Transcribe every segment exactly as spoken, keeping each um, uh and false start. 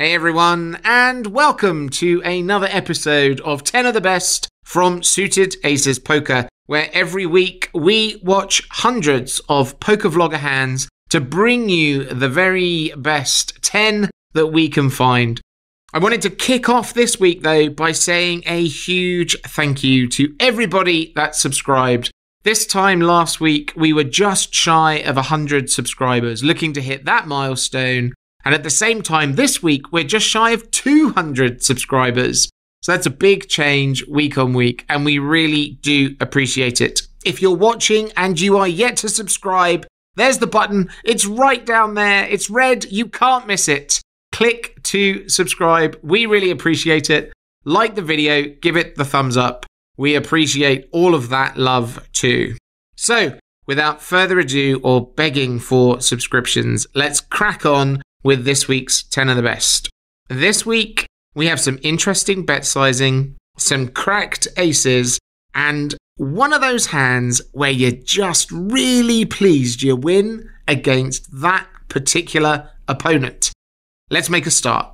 Hey everyone, and welcome to another episode of ten of the Best from Suited Aces Poker, where every week we watch hundreds of poker vlogger hands to bring you the very best ten that we can find. I wanted to kick off this week though by saying a huge thank you to everybody that subscribed. This time last week we were just shy of one hundred subscribers, looking to hit that milestone. And at the same time, this week, we're just shy of two hundred subscribers. So that's a big change week on week, and we really do appreciate it. If you're watching and you are yet to subscribe, there's the button. It's right down there. It's red. You can't miss it. Click to subscribe. We really appreciate it. Like the video. Give it the thumbs up. We appreciate all of that love too. So without further ado or begging for subscriptions, let's crack on with this week's ten of the Best. This week, we have some interesting bet sizing, some cracked aces, and one of those hands where you're just really pleased you win against that particular opponent. Let's make a start.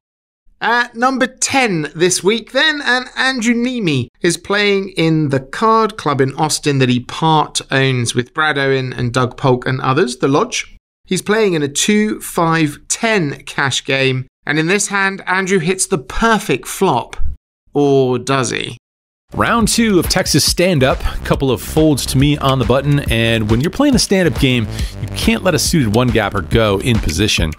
At number ten this week then, and Andrew Neeme is playing in the card club in Austin that he part owns with Brad Owen and Doug Polk and others, The Lodge. He's playing in a two five ten cash game, and in this hand, Andrew hits the perfect flop. Or does he? Round two of Texas stand-up, a couple of folds to me on the button, and when you're playing a stand-up game, you can't let a suited one-gapper go in position.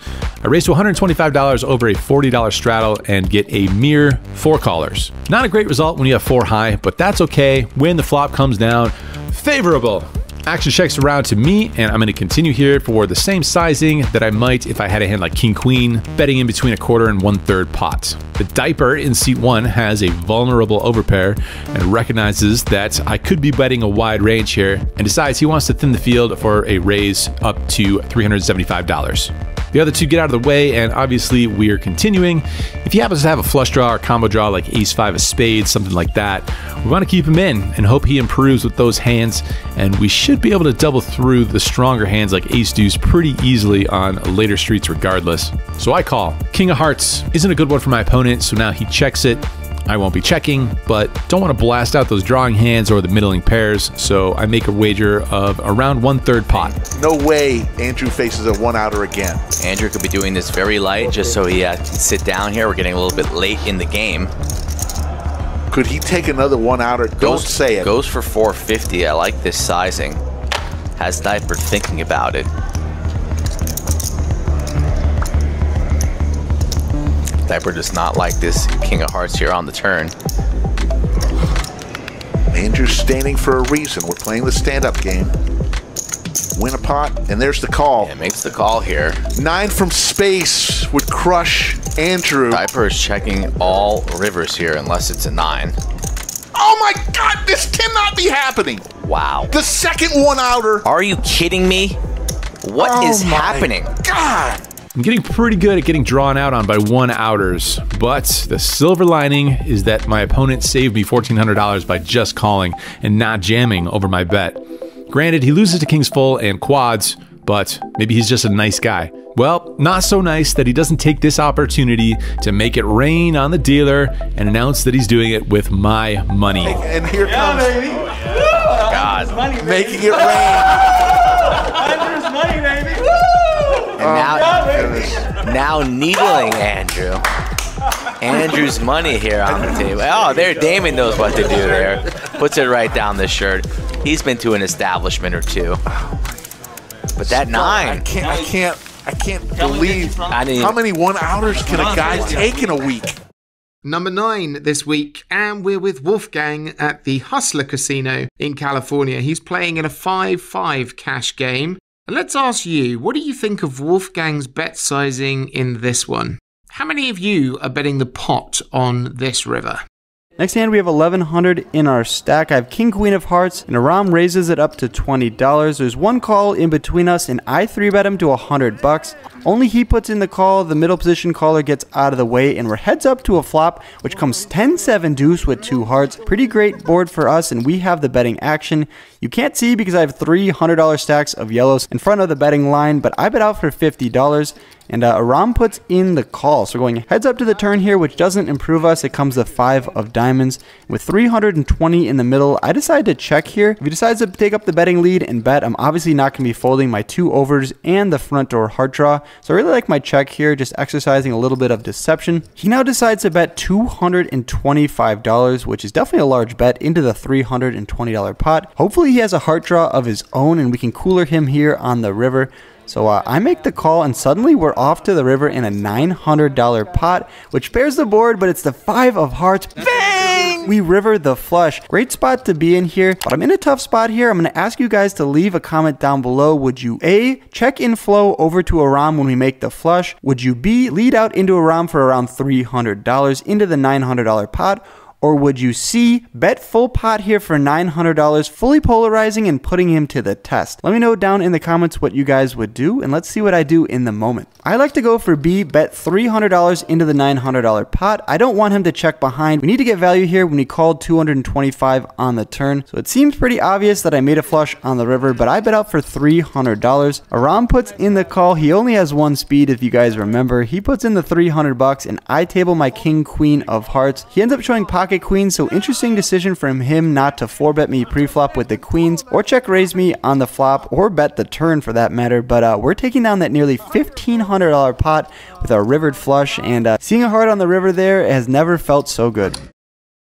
I raise to one hundred twenty-five dollars over a forty dollar straddle and get a mere four callers. Not a great result when you have four high, but that's okay. When the flop comes down, favorable. Action checks around to me, and I'm going to continue here for the same sizing that I might if I had a hand like King Queen, betting in between a quarter and one third pot. The diaper in seat one has a vulnerable overpair and recognizes that I could be betting a wide range here and decides he wants to thin the field for a raise up to three hundred seventy-five dollars. The other two get out of the way, and obviously we are continuing. If he happens to have a flush draw or combo draw like ace five of spades, something like that, we want to keep him in and hope he improves with those hands, and we should be able to double through the stronger hands like ace deuce pretty easily on later streets regardless. So I call. King of hearts isn't a good one for my opponent, so now he checks it. I won't be checking, but don't want to blast out those drawing hands or the middling pairs, so I make a wager of around one third pot. No way Andrew faces a one outer again. Andrew could be doing this very light just so he uh, can sit down here. We're getting a little bit late in the game. Could he take another one outer? Don't goes, say it. Goes for four fifty. I like this sizing. Has Diaper thinking about it. Diaper does not like this King of Hearts here on the turn. Andrew's standing for a reason. We're playing the stand-up game. Win a pot, and there's the call. Yeah, makes the call here. Nine from space would crush Andrew. Diaper is checking all rivers here unless it's a nine. Oh my God, this cannot be happening. Wow. The second one outer. Are you kidding me? What oh is happening? God. I'm getting pretty good at getting drawn out on by one outers, but the silver lining is that my opponent saved me fourteen hundred dollars by just calling and not jamming over my bet. Granted, he loses to kings full and quads, but maybe he's just a nice guy. Well, not so nice that he doesn't take this opportunity to make it rain on the dealer and announce that he's doing it with my money. And here yeah, comes baby. Oh, God, money, making it rain. Andrew's money, baby. And now, oh, now needling Andrew. Andrew's money here on the table. Oh, there, Damon knows what to do there. Puts it right down the shirt. He's been to an establishment or two. But that nine. I can't, I can't, I can't believe I mean, how many one-outers can a guy take in a week? Number nine this week, and we're with Wolfgang at the Hustler Casino in California. He's playing in a five five cash game. And let's ask you, what do you think of Wolfgang's bet sizing in this one? How many of you are betting the pot on this river? Next hand, we have eleven hundred in our stack. I have King Queen of Hearts, and Aram raises it up to twenty dollars. There's one call in between us, and I three bet him to one hundred bucks. Only he puts in the call. The middle position caller gets out of the way, and we're heads up to a flop, which comes ten seven deuce with two hearts. Pretty great board for us, and we have the betting action. You can't see because I have three hundred dollar stacks of yellows in front of the betting line, but I bet out for fifty dollars. And uh, Aram puts in the call. So we're going heads up to the turn here, which doesn't improve us. It comes to five of diamonds. With three hundred twenty in the middle, I decide to check here. If he decides to take up the betting lead and bet, I'm obviously not going to be folding my two overs and the front door hard draw. So I really like my check here, just exercising a little bit of deception. He now decides to bet two hundred twenty-five dollars, which is definitely a large bet, into the three hundred twenty dollar pot. Hopefully he has a heart draw of his own and we can cooler him here on the river. So uh, I make the call, and suddenly we're off to the river in a nine hundred dollar pot, which bears the board, but it's the five of hearts. Bang! We river the flush. Great spot to be in here, but I'm in a tough spot here. I'm going to ask you guys to leave a comment down below. Would you A, check in flow over to Aram when we make the flush? Would you B, lead out into Aram for around three hundred dollars into the nine hundred dollar pot? Or would you C, bet full pot here for nine hundred dollars, fully polarizing and putting him to the test? Let me know down in the comments what you guys would do, and let's see what I do in the moment. I like to go for B, bet three hundred dollars into the nine hundred dollar pot. I don't want him to check behind. We need to get value here when he called two hundred twenty-five dollars on the turn. So it seems pretty obvious that I made a flush on the river, but I bet out for three hundred dollars. Aram puts in the call. He only has one speed, if you guys remember. He puts in the three hundred bucks, and I table my king, queen of hearts. He ends up showing pocket queen, so interesting decision from him not to four bet me pre-flop with the queens, or check raise me on the flop, or bet the turn for that matter. But uh, we're taking down that nearly fifteen hundred dollar pot with our rivered flush, and uh, seeing a heart on the river there has never felt so good.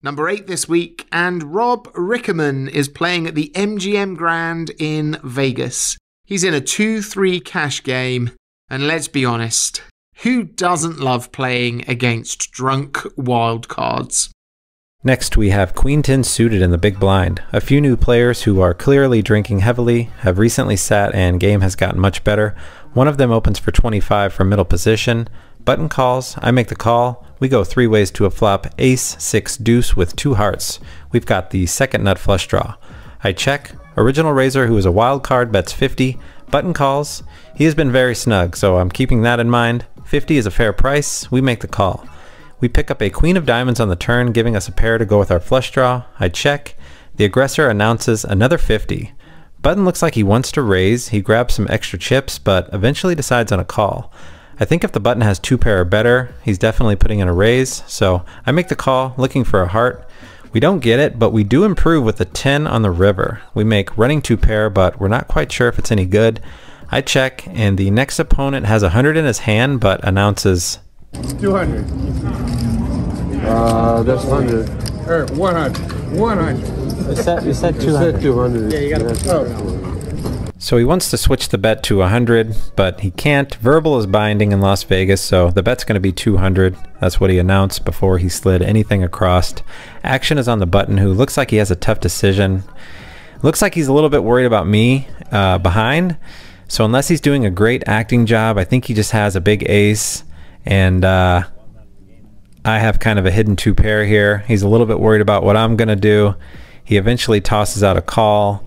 Number eight this week, and Rob Rickermann is playing at the M G M Grand in Vegas. He's in a two three cash game, and let's be honest, who doesn't love playing against drunk wild cards? Next, we have Queen ten suited in the big blind. A few new players who are clearly drinking heavily have recently sat, and game has gotten much better. One of them opens for twenty-five from middle position. Button calls. I make the call. We go three ways to a flop. Ace, six, deuce with two hearts. We've got the second nut flush draw. I check. Original raiser, who is a wild card, bets fifty. Button calls. He has been very snug, so I'm keeping that in mind. fifty is a fair price. We make the call. We pick up a queen of diamonds on the turn, giving us a pair to go with our flush draw. I check. The aggressor announces another fifty. Button looks like he wants to raise. He grabs some extra chips, but eventually decides on a call. I think if the button has two pair or better, he's definitely putting in a raise, so I make the call, looking for a heart. We don't get it, but we do improve with a ten on the river. We make running two pair, but we're not quite sure if it's any good. I check, and the next opponent has one hundred in his hand, but announces two hundred. Uh, that's one hundred. Er, one hundred. one hundred. You said, you said two hundred. You said two hundred. Yeah, you gotta put oh. So he wants to switch the bet to one hundred, but he can't. Verbal is binding in Las Vegas, so the bet's going to be two hundred. That's what he announced before he slid anything across. Action is on the button, who looks like he has a tough decision. Looks like he's a little bit worried about me uh, behind. So unless he's doing a great acting job, I think he just has a big ace. And uh, I have kind of a hidden two pair here. He's a little bit worried about what I'm gonna do. He eventually tosses out a call.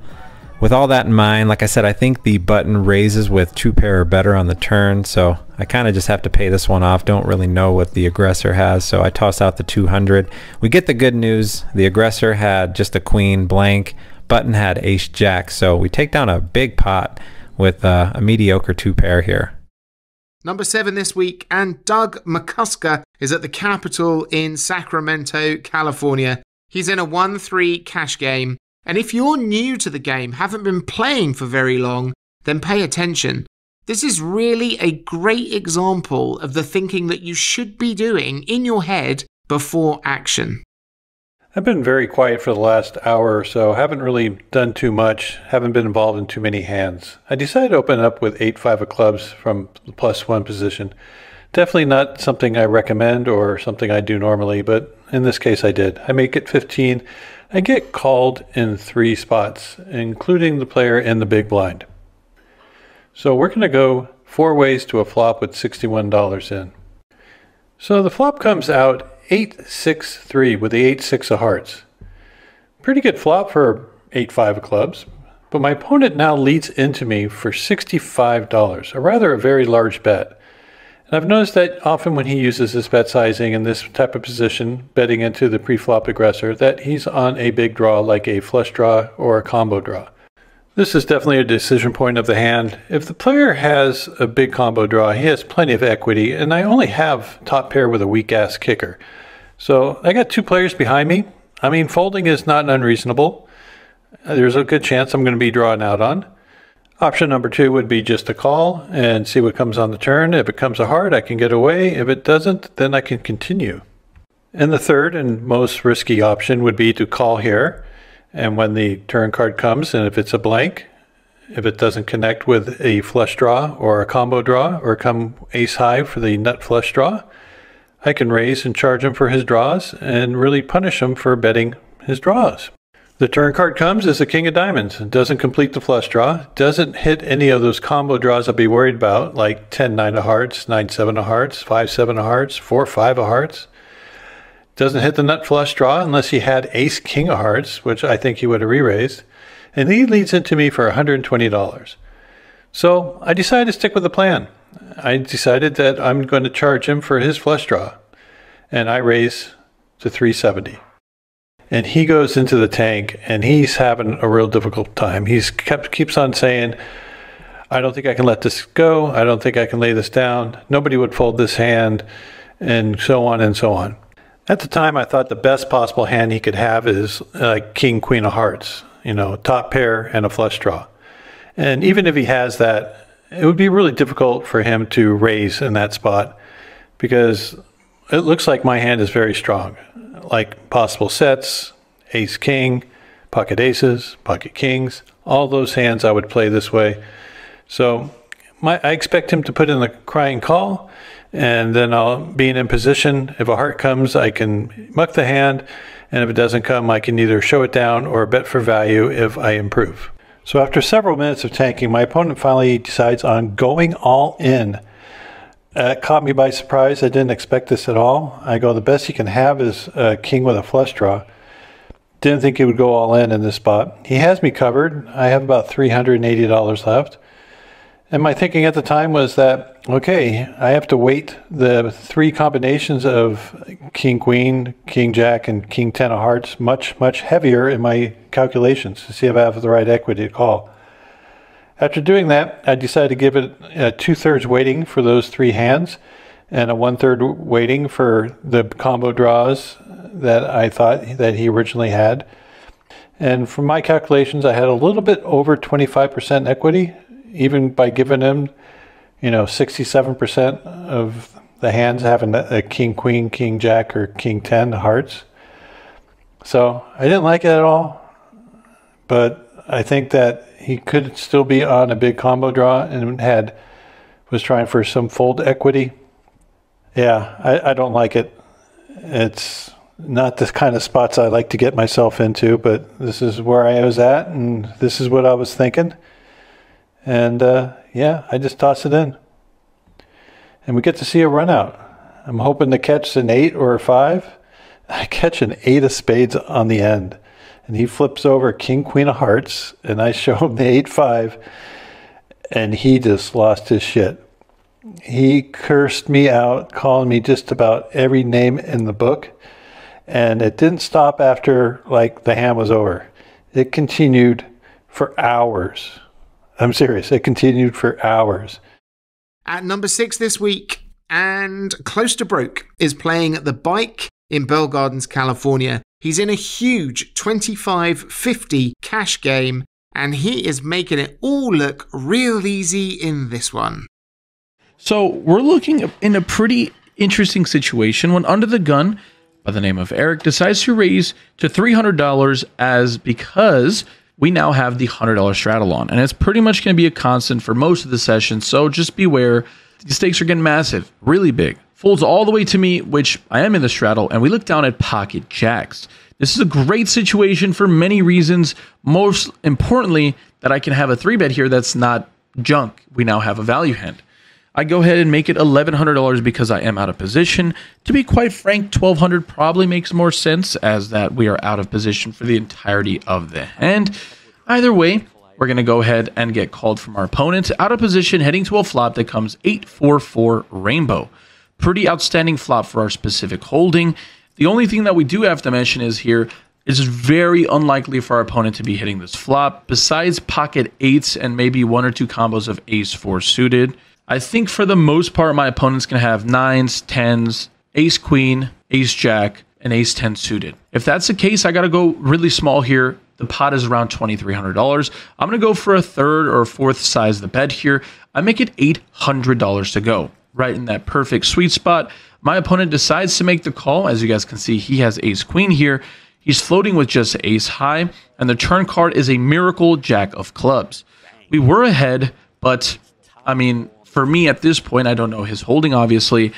With all that in mind, like I said, I think the button raises with two pair or better on the turn, so I kind of just have to pay this one off. Don't really know what the aggressor has, so I toss out the two hundred. We get the good news. The aggressor had just a queen blank. Button had ace jack, so we take down a big pot with uh, a mediocre two pair here. Number seven this week, and Doug McCusker is at the Capitol in Sacramento, California. He's in a one three cash game, and if you're new to the game, haven't been playing for very long, then pay attention. This is really a great example of the thinking that you should be doing in your head before action. I've been very quiet for the last hour or so, haven't really done too much, haven't been involved in too many hands. I decided to open up with eight five of clubs from the plus one position. Definitely not something I recommend or something I do normally, but in this case I did. I make it fifteen. I get called in three spots, including the player in the big blind. So we're going to go four ways to a flop with sixty-one dollars in. So the flop comes out eight six three with the eight six of hearts. Pretty good flop for eight five of clubs, but my opponent now leads into me for sixty-five dollars, a rather a very large bet. And I've noticed that often when he uses his bet sizing in this type of position, betting into the pre-flop aggressor, that he's on a big draw like a flush draw or a combo draw. This is definitely a decision point of the hand. If the player has a big combo draw, he has plenty of equity, and I only have top pair with a weak-ass kicker. So I got two players behind me. I mean, folding is not unreasonable. There's a good chance I'm going to be drawn out on. Option number two would be just to call and see what comes on the turn. If it comes a heart, I can get away. If it doesn't, then I can continue. And the third and most risky option would be to call here. And when the turn card comes, and if it's a blank, if it doesn't connect with a flush draw or a combo draw or come ace high for the nut flush draw, I can raise and charge him for his draws and really punish him for betting his draws. The turn card comes as the king of diamonds. It doesn't complete the flush draw, doesn't hit any of those combo draws I'll be worried about, like ten nine of hearts, nine seven of hearts, five seven of hearts, four five of hearts. Doesn't hit the nut flush draw unless he had ace king of hearts, which I think he would have re-raised. And he leads into me for one hundred twenty dollars. So I decided to stick with the plan. I decided that I'm going to charge him for his flush draw. And I raise to three seventy. And he goes into the tank, and he's having a real difficult time. He's kept keeps on saying, I don't think I can let this go. I don't think I can lay this down. Nobody would fold this hand, and so on and so on. At the time, I thought the best possible hand he could have is uh, king, queen of hearts, you know, top pair and a flush draw. And even if he has that, it would be really difficult for him to raise in that spot because it looks like my hand is very strong, like possible sets, ace, king, pocket aces, pocket kings, all those hands I would play this way. So my, I expect him to put in the crying call, and then I'll be in position. If a heart comes, I can muck the hand, and if it doesn't come, I can either show it down or bet for value if I improve. So after several minutes of tanking, my opponent finally decides on going all in. That uh, caught me by surprise. I didn't expect this at all. I go, the best he can have is a king with a flush draw. Didn't think he would go all in in this spot. He has me covered. I have about three hundred eighty dollars left. And my thinking at the time was that, okay, I have to wait the three combinations of king, queen, king, jack, and king, ten of hearts much, much heavier in my calculations to see if I have the right equity to call. After doing that, I decided to give it a two-thirds weighting for those three hands and a one-third weighting for the combo draws that I thought that he originally had. And from my calculations, I had a little bit over twenty-five percent equity, even by giving him, you know, sixty-seven percent of the hands having a king, queen, king, jack, or king, ten hearts. So I didn't like it at all, but I think that he could still be on a big combo draw and had was trying for some fold equity. Yeah, I, I don't like it. It's not the kind of spots I like to get myself into, but this is where I was at, and this is what I was thinking. And uh, yeah, I just toss it in. And we get to see a run out. I'm hoping to catch an eight or a five. I catch an eight of spades on the end. And he flips over king, queen of hearts. And I show him the eight, five. And he just lost his shit. He cursed me out, calling me just about every name in the book. And it didn't stop after, like, the hand was over. It continued for hours. I'm serious. It continued for hours. At number six this week, and Close to Broke is playing at the Bike in Bell Gardens, California. He's in a huge twenty-five fifty cash game, and he is making it all look real easy in this one. So we're looking in a pretty interesting situation when Under the Gun, by the name of Eric, decides to raise to three hundred dollars as because... we now have the one hundred dollar straddle on, and it's pretty much going to be a constant for most of the session, so just beware. The stakes are getting massive, really big. Folds all the way to me, which I am in the straddle, and we look down at pocket jacks. This is a great situation for many reasons. Most importantly, that I can have a three bet here that's not junk. We now have a value hand. I go ahead and make it eleven hundred dollars because I am out of position. To be quite frank, twelve hundred dollars probably makes more sense, as that we are out of position for the entirety of the hand. Either way, we're going to go ahead and get called from our opponent. Out of position, heading to a flop that comes eight four four rainbow. Pretty outstanding flop for our specific holding. The only thing that we do have to mention is here, It's very unlikely for our opponent to be hitting this flop. Besides pocket eights and maybe one or two combos of ace four suited, I think for the most part, my opponent's going to have nines, tens, ace queen, ace jack, and ace ten suited. If that's the case, I got to go really small here. The pot is around twenty-three hundred dollars. I'm going to go for a third or a fourth size of the bet here. I make it eight hundred dollars to go, right in that perfect sweet spot. My opponent decides to make the call. As you guys can see, he has ace queen here. He's floating with just ace high, and the turn card is a miracle jack of clubs. We were ahead, but I mean, for me at this point, I don't know his holding, obviously.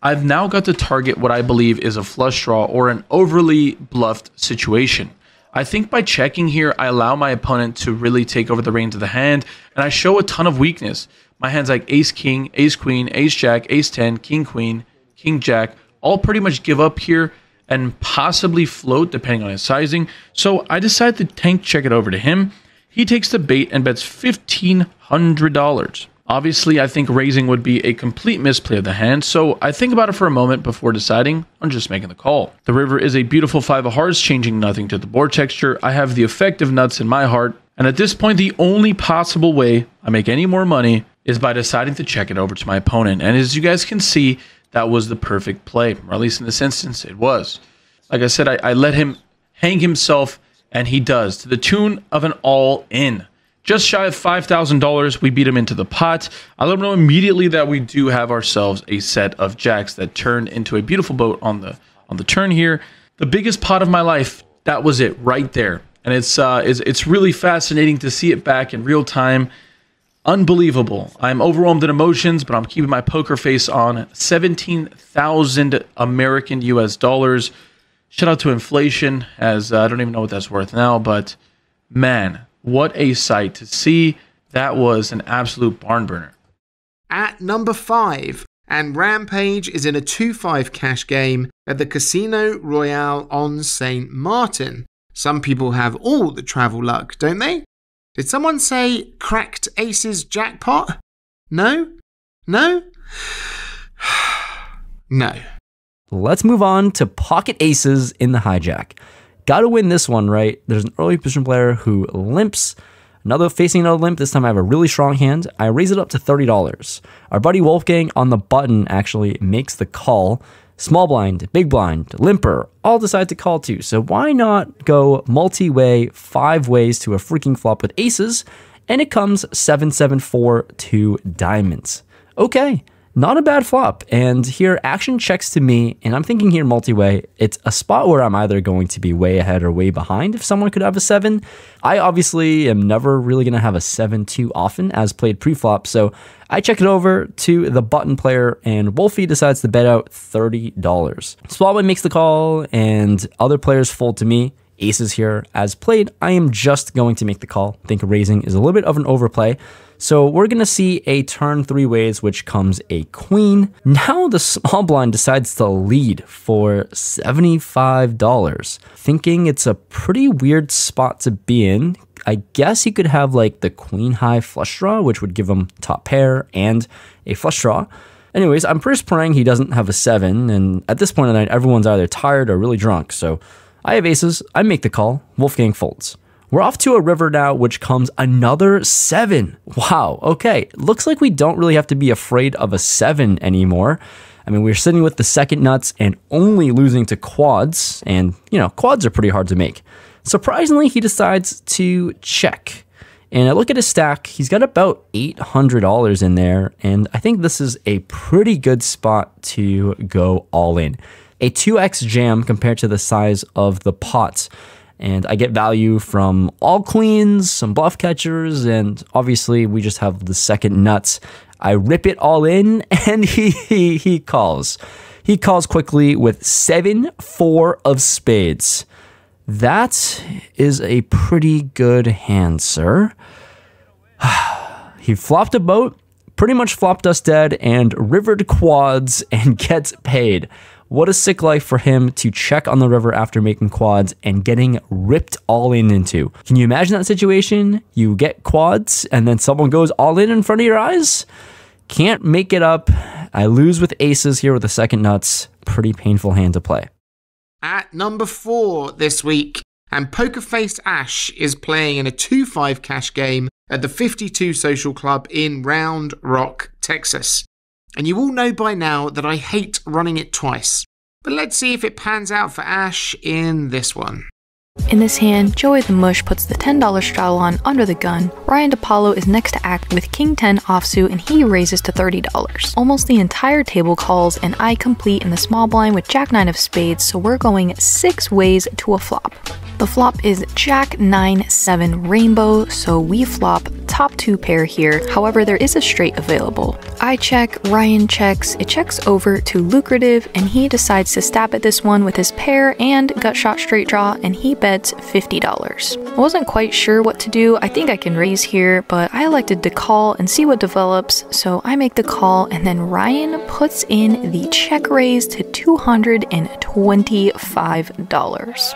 I've now got to target what I believe is a flush draw or an overly bluffed situation. I think by checking here, I allow my opponent to really take over the reins of the hand, and I show a ton of weakness. My hands like ace king, ace queen, ace jack, ace ten, king queen, king jack, all pretty much give up here and possibly float depending on his sizing. So I decide to tank check it over to him. He takes the bait and bets fifteen hundred dollars. Obviously, I think raising would be a complete misplay of the hand, so I think about it for a moment before deciding I'm just making the call. The river is a beautiful five of hearts, changing nothing to the board texture. I have the effect of nuts in my heart, and at this point, the only possible way I make any more money is by deciding to check it over to my opponent. And as you guys can see, that was the perfect play, or at least in this instance, it was. Like I said, I, I let him hang himself, and he does, to the tune of an all-in. Just shy of five thousand dollars, we beat him into the pot. I let him know immediately that we do have ourselves a set of jacks that turned into a beautiful boat on the on the turn here. The biggest pot of my life, that was it right there. And it's, uh, it's, it's really fascinating to see it back in real time. Unbelievable. I'm overwhelmed in emotions, but I'm keeping my poker face on. seventeen thousand American U S dollars. Shout out to inflation, as uh, I don't even know what that's worth now, but man, what a sight to see. That was an absolute barn burner. At number five, and Rampage is in a two five cash game at the Casino Royale on Saint Martin. Some people have all the travel luck, don't they? Did someone say cracked aces jackpot? No? No? No. Let's move on to pocket aces in the hijack. Got to win this one, right? There's an early position player who limps. Another facing another limp. This time I have a really strong hand. I raise it up to thirty dollars. Our buddy Wolfgang on the button actually makes the call. Small blind, big blind, limper, all decide to call too. So why not go multi-way, five ways to a freaking flop with aces? And it comes seven seven four two diamonds. Okay. Not a bad flop, and here action checks to me, and I'm thinking here multi-way, it's a spot where I'm either going to be way ahead or way behind if someone could have a seven. I obviously am never really going to have a seven too often as played pre-flop, so I check it over to the button player, and Wolfie decides to bet out thirty dollars. Smallway makes the call, and other players fold to me. Aces here as played. I am just going to make the call. I think raising is a little bit of an overplay. So we're going to see a turn three ways, which comes a queen. Now the small blind decides to lead for seventy-five dollars, thinking it's a pretty weird spot to be in. I guess he could have like the queen high flush draw, which would give him top pair and a flush draw. Anyways, I'm first praying he doesn't have a seven. And at this point in the night, everyone's either tired or really drunk. So I have aces, I make the call, Wolfgang folds. We're off to a river now, which comes another seven. Wow, okay, looks like we don't really have to be afraid of a seven anymore. I mean, we're sitting with the second nuts and only losing to quads, and you know, quads are pretty hard to make. Surprisingly, he decides to check. And I look at his stack, he's got about eight hundred dollars in there, and I think this is a pretty good spot to go all in. A two X jam compared to the size of the pot. And I get value from all queens, some bluff catchers, and obviously we just have the second nuts. I rip it all in, and he he, he calls. He calls quickly with seven four of spades. That is a pretty good hand, sir. He flopped a boat, pretty much flopped us dead, and rivered quads and gets paid. What a sick life for him to check on the river after making quads and getting ripped all in into. Can you imagine that situation? You get quads and then someone goes all in in front of your eyes? Can't make it up. I lose with aces here with the second nuts. Pretty painful hand to play. at number four this week, and Pokerface Ash is playing in a two five cash game at the fifty-two Social Club in Round Rock, Texas. And you all know by now that I hate running it twice, but let's see if it pans out for Ash in this one. In this hand, Joey the Mush puts the ten dollar straddle on under the gun. Ryan DePaulo is next to act with king ten offsuit and he raises to thirty dollars. Almost the entire table calls and I complete in the small blind with jack nine of spades, so we're going six ways to a flop. The flop is jack nine seven rainbow, so we flop top two pair here. However, there is a straight available. I check, Ryan checks, it checks over to Lucrative, and he decides to stab at this one with his pair and gut shot straight draw, and he bets fifty dollars. I wasn't quite sure what to do. I think I can raise here, but I elected to call and see what develops, so I make the call, and then Ryan puts in the check raise to two hundred twenty-five dollars.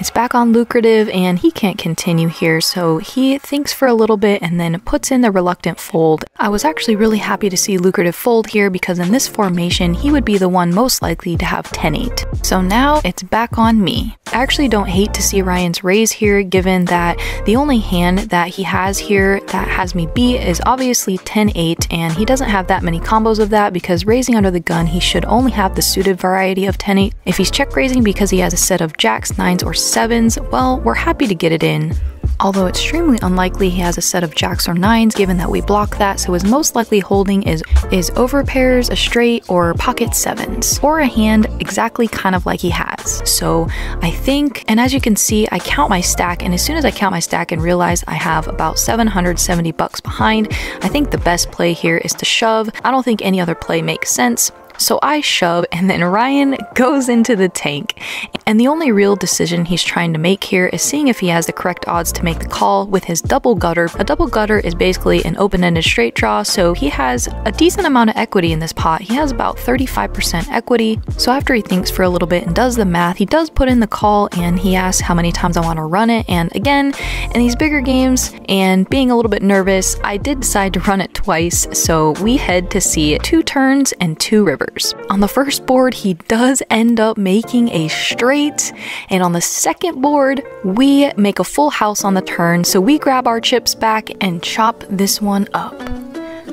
It's back on Lucrative and he can't continue here, so he thinks for a little bit and then puts in the reluctant fold. I was actually really happy to see Lucrative fold here because in this formation he would be the one most likely to have ten eight. So now it's back on me. I actually don't hate to see Ryan's raise here, given that the only hand that he has here that has me beat is obviously ten eight, and he doesn't have that many combos of that because raising under the gun he should only have the suited variety of ten eight. If he's check raising because he has a set of jacks, nines, or sevens, well, we're happy to get it in. Although it's extremely unlikely he has a set of jacks or nines given that we block that, so his most likely holding is is over pairs, a straight, or pocket sevens, or a hand exactly kind of like he has. So I think, and as you can see, I count my stack, and as soon as I count my stack and realize I have about seven hundred seventy bucks behind, I think the best play here is to shove. I don't think any other play makes sense. So I shove, and then Ryan goes into the tank. And the only real decision he's trying to make here is seeing if he has the correct odds to make the call with his double gutter. A double gutter is basically an open-ended straight draw, so he has a decent amount of equity in this pot. He has about thirty-five percent equity. So after he thinks for a little bit and does the math, he does put in the call, and he asks how many times I want to run it. And again, in these bigger games and being a little bit nervous, I did decide to run it twice. So we head to see two turns and two rivers. On the first board, he does end up making a straight, and on the second board, we make a full house on the turn, so we grab our chips back and chop this one up.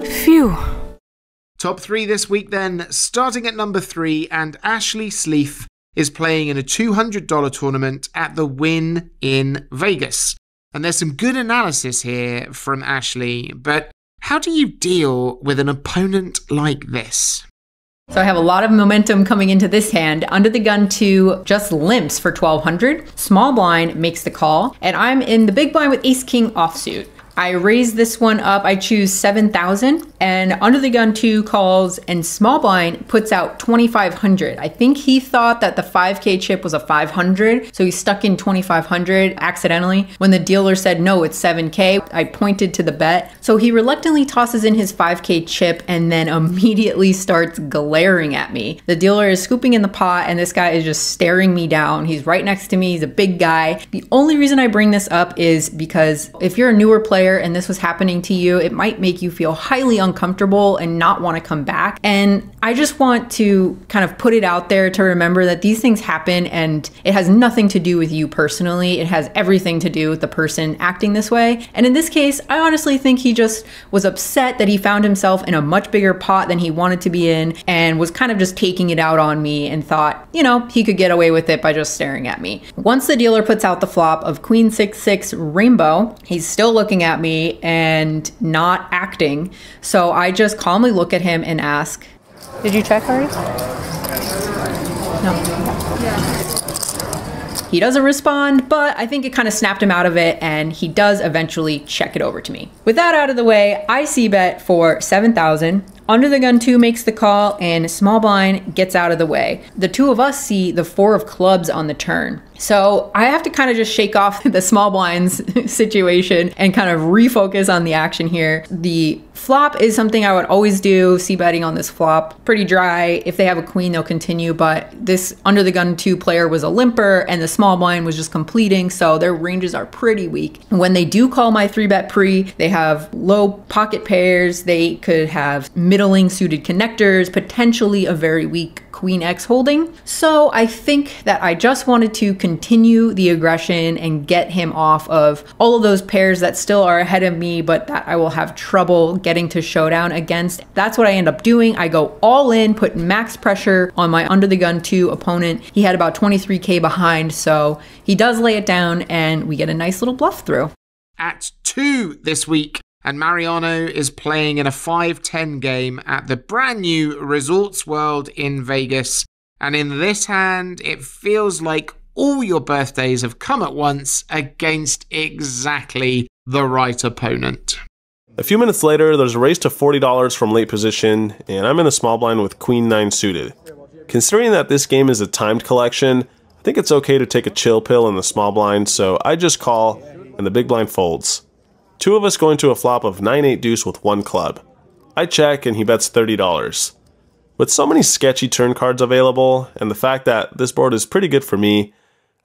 Phew. Top three this week then, starting at number three, and Ashley Sleeth is playing in a two hundred dollar tournament at the Wynn in Vegas. And there's some good analysis here from Ashley, but how do you deal with an opponent like this? So I have a lot of momentum coming into this hand. Under the gun two just limps for twelve hundred. Small blind makes the call. And I'm in the big blind with ace king offsuit. I raise this one up. I choose seven thousand. And under the gun two calls and small blind puts out twenty-five hundred. I think he thought that the five K chip was a five hundred. So he stuck in twenty-five hundred accidentally. When the dealer said, no, it's seven K, I pointed to the bet. So he reluctantly tosses in his five K chip and then immediately starts glaring at me. The dealer is scooping in the pot and this guy is just staring me down. He's right next to me. He's a big guy. The only reason I bring this up is because if you're a newer player and this was happening to you, it might make you feel highly uncomfortable and not want to come back. And I just want to kind of put it out there to remember that these things happen and it has nothing to do with you personally. It has everything to do with the person acting this way. And in this case, I honestly think he just was upset that he found himself in a much bigger pot than he wanted to be in and was kind of just taking it out on me and thought, you know, he could get away with it by just staring at me. Once the dealer puts out the flop of queen six six rainbow, he's still looking at me and not acting. So I just calmly look at him and ask, did you check already? No. Yeah. He doesn't respond, but I think it kind of snapped him out of it and he does eventually check it over to me. With that out of the way, I c-bet for seven thousand. Under the gun two makes the call and small blind gets out of the way. The two of us see the four of clubs on the turn. So I have to kind of just shake off the small blinds situation and kind of refocus on the action here. The flop is something I would always do, c-betting on this flop. Pretty dry. If they have a queen, they'll continue, but this under the gun two player was a limper and the small blind was just completing, so their ranges are pretty weak. When they do call my three bet pre, they have low pocket pairs. They could have middling suited connectors, potentially a very weak Queen X holding. So I think that I just wanted to continue the aggression and get him off of all of those pairs that still are ahead of me, but that I will have trouble getting to showdown against. That's what I end up doing. I go all in, put max pressure on my under the gun two opponent. He had about twenty-three K behind, so he does lay it down and we get a nice little bluff through. At two this week, and Mariano is playing in a five ten game at the brand new Resorts World in Vegas. And in this hand, it feels like all your birthdays have come at once against exactly the right opponent. A few minutes later, there's a raise to forty dollars from late position, and I'm in the small blind with Queen nine suited. Considering that this game is a timed collection, I think it's okay to take a chill pill in the small blind, so I just call, and the big blind folds. Two of us go into a flop of nine eight deuce with one club. I check, and he bets thirty dollars. With so many sketchy turn cards available, and the fact that this board is pretty good for me,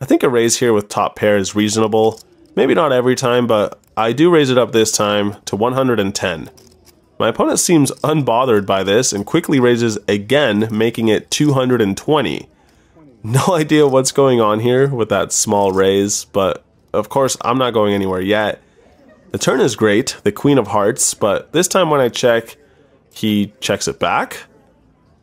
I think a raise here with top pair is reasonable. Maybe not every time, but I do raise it up this time to one hundred ten. My opponent seems unbothered by this and quickly raises again, making it two hundred twenty. No idea what's going on here with that small raise, but of course I'm not going anywhere yet. The turn is great, the Queen of Hearts, but this time when I check, he checks it back.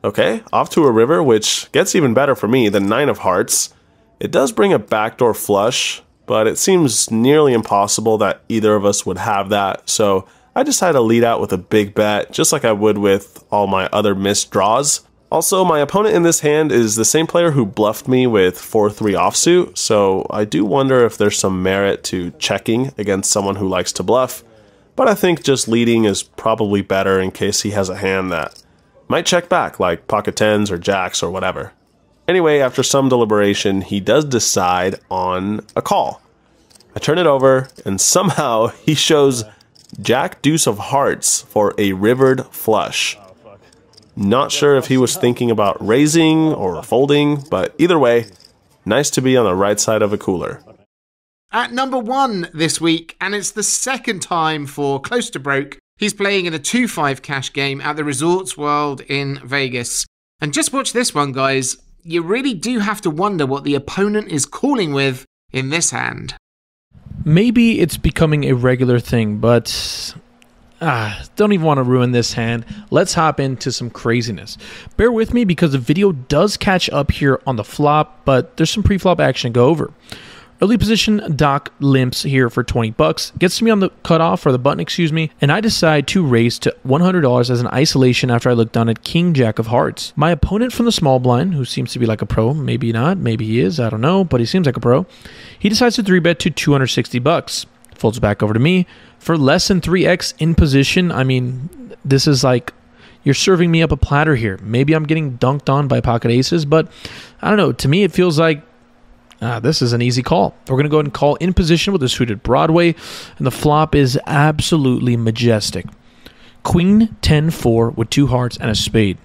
Okay, off to a river, which gets even better for me, the Nine of Hearts. It does bring a backdoor flush, but it seems nearly impossible that either of us would have that, so I decided to lead out with a big bet, just like I would with all my other missed draws. Also, my opponent in this hand is the same player who bluffed me with four three offsuit, so I do wonder if there's some merit to checking against someone who likes to bluff, but I think just leading is probably better in case he has a hand that might check back, like pocket tens or jacks or whatever. Anyway, after some deliberation, he does decide on a call. I turn it over, and somehow he shows Jack Deuce of Hearts for a rivered flush. Not sure if he was thinking about raising or folding, but either way, nice to be on the right side of a cooler. At number one this week, and it's the second time for Close to Broke, he's playing in a two five cash game at the Resorts World in Vegas. And just watch this one, guys. You really do have to wonder what the opponent is calling with in this hand. Maybe it's becoming a regular thing, but ah, don't even want to ruin this hand. Let's hop into some craziness. Bear with me because the video does catch up here on the flop, but there's some pre-flop action to go over. Early position, Doc limps here for twenty bucks, gets to me on the cutoff, or the button, excuse me, and I decide to raise to one hundred dollars as an isolation after I look down at King Jack of Hearts. My opponent from the small blind, who seems to be like a pro, maybe not, maybe he is, I don't know, but he seems like a pro, he decides to three bet to two hundred sixty bucks, folds back over to me for less than three X in position. I mean, this is like, you're serving me up a platter here. Maybe I'm getting dunked on by pocket aces, but I don't know, to me it feels like, Ah, this is an easy call. We're going to go ahead and call in position with a suited Broadway, and the flop is absolutely majestic. Queen ten four with two hearts and a spade.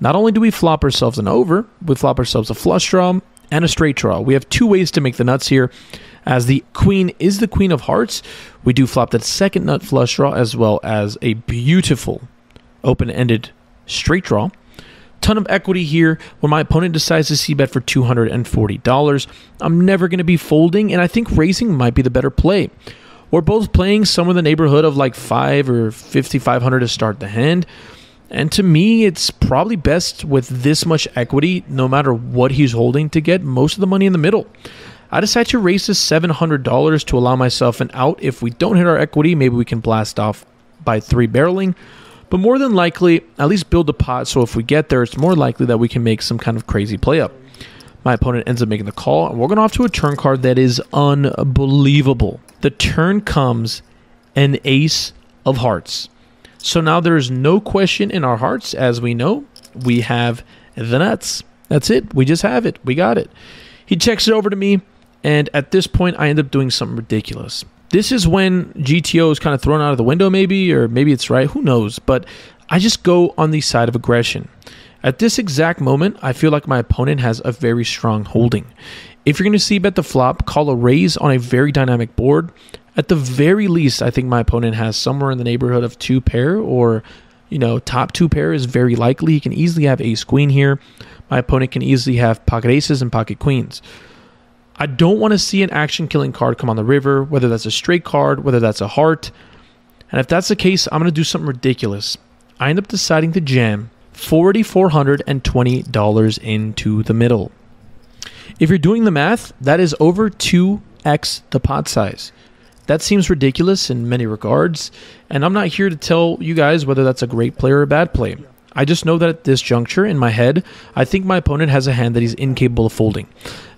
Not only do we flop ourselves an over, we flop ourselves a flush draw and a straight draw. We have two ways to make the nuts here. As the queen is the Queen of Hearts, we do flop that second nut flush draw as well as a beautiful open-ended straight draw. Ton of equity here when my opponent decides to c-bet for two hundred forty dollars. I'm never going to be folding, and I think raising might be the better play. We're both playing somewhere in the neighborhood of like five or fifty-five hundred to start the hand, and to me, it's probably best with this much equity, no matter what he's holding, to get most of the money in the middle. I decide to raise to seven hundred dollars to allow myself an out. If we don't hit our equity, maybe we can blast off by three barreling. But more than likely, at least build the pot so if we get there, it's more likely that we can make some kind of crazy play up. My opponent ends up making the call, and we're going off to a turn card that is unbelievable. The turn comes an Ace of Hearts. So now there is no question in our hearts, as we know, we have the nuts. That's it. We just have it. We got it. He checks it over to me, and at this point, I end up doing something ridiculous. This is when G T O is kind of thrown out of the window maybe, or maybe it's right, who knows, but I just go on the side of aggression. At this exact moment, I feel like my opponent has a very strong holding. If you're going to c-bet the flop, call a raise on a very dynamic board. At the very least, I think my opponent has somewhere in the neighborhood of two pair or you know, top two pair is very likely. He can easily have ace queen here. My opponent can easily have pocket aces and pocket queens. I don't want to see an action killing card come on the river, whether that's a straight card, whether that's a heart. And if that's the case, I'm going to do something ridiculous. I end up deciding to jam four thousand four hundred twenty dollars into the middle. If you're doing the math, that is over two x the pot size. That seems ridiculous in many regards, and I'm not here to tell you guys whether that's a great play or a bad play. I just know that at this juncture, in my head, I think my opponent has a hand that he's incapable of folding.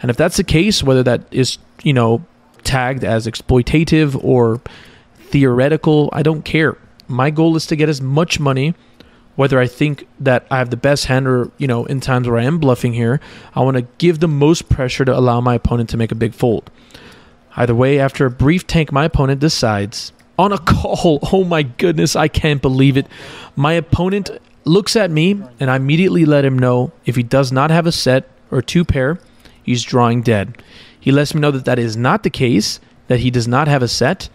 And if that's the case, whether that is, you know, tagged as exploitative or theoretical, I don't care. My goal is to get as much money, whether I think that I have the best hand or, you know, in times where I am bluffing here, I want to give the most pressure to allow my opponent to make a big fold. Either way, after a brief tank, my opponent decides on a call. Oh my goodness, I can't believe it. My opponent looks at me, and I immediately let him know if he does not have a set or two pair, he's drawing dead. He lets me know that that is not the case, that he does not have a set.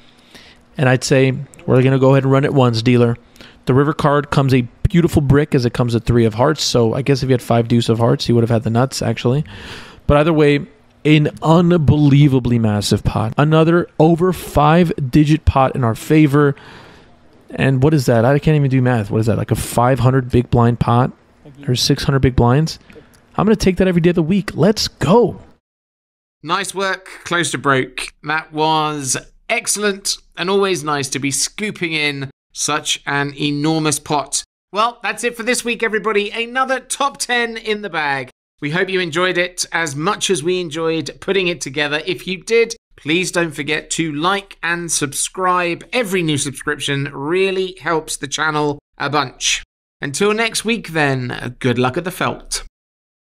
And I'd say, we're going to go ahead and run it once, dealer. The river card comes a beautiful brick, as it comes a three of hearts. So I guess if he had five deuce of hearts, he would have had the nuts, actually. But either way, an unbelievably massive pot. Another over five-digit pot in our favor. And what is that? I can't even do math. What is that? Like a five hundred big blind pot or six hundred big blinds? I'm going to take that every day of the week. Let's go. Nice work, Close to Broke. That was excellent, and always nice to be scooping in such an enormous pot. Well, that's it for this week, everybody. Another top ten in the bag. We hope you enjoyed it as much as we enjoyed putting it together. If you did, please don't forget to like and subscribe. Every new subscription really helps the channel a bunch. Until next week, then, good luck at the felt.